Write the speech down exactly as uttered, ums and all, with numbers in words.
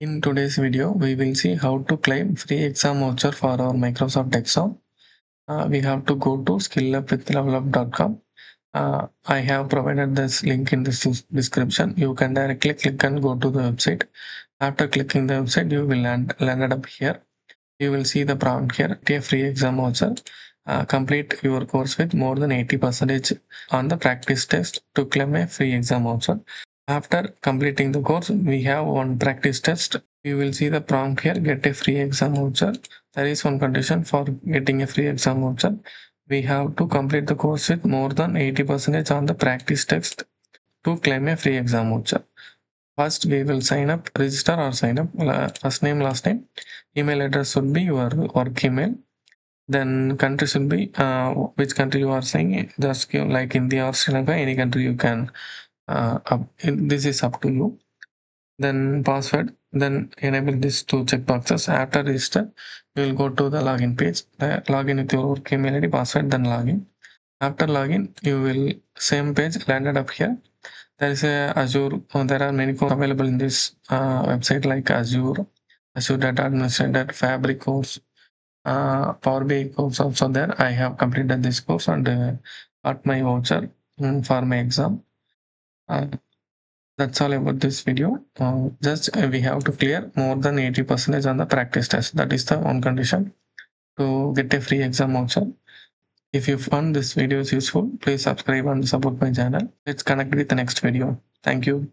In today's video, we will see how to claim free exam voucher for our Microsoft Exam. Uh, we have to go to skill up with level up dot com. Uh, I have provided this link in the description. You can directly click and go to the website. After clicking the website, you will land landed up here. You will see the prompt here: get a free exam voucher. Uh, complete your course with more than eighty percent on the practice test to claim a free exam voucher. After completing the course, we have one practice test. You will see the prompt here, get a free exam voucher. There is one condition for getting a free exam voucher. We have to complete the course with more than eighty percent on the practice test to claim a free exam voucher. First, we will sign up, register or sign up, first name, last name. Email address should be your work email. Then country should be uh, which country you are saying, just like India or Sri Lanka, any country you can. Uh, up, this is up to you. Then password, then enable these two checkboxes. After register, you will go to the login page. Uh, login with your work email I D, password, then login. After login, you will same page landed up here. There is a Azure. Oh, there are many courses available in this uh, website like Azure, Azure Data Administrator, Fabric Course, uh, Power B I Course also there. I have completed this course and uh, got my voucher um, for my exam. Uh, that's all about this video. Uh, just uh, we have to clear more than eighty percent on the practice test. That is the one condition to get a free exam voucher. If you found this video is useful, please subscribe and support my channel. Let's connect with the next video. Thank you.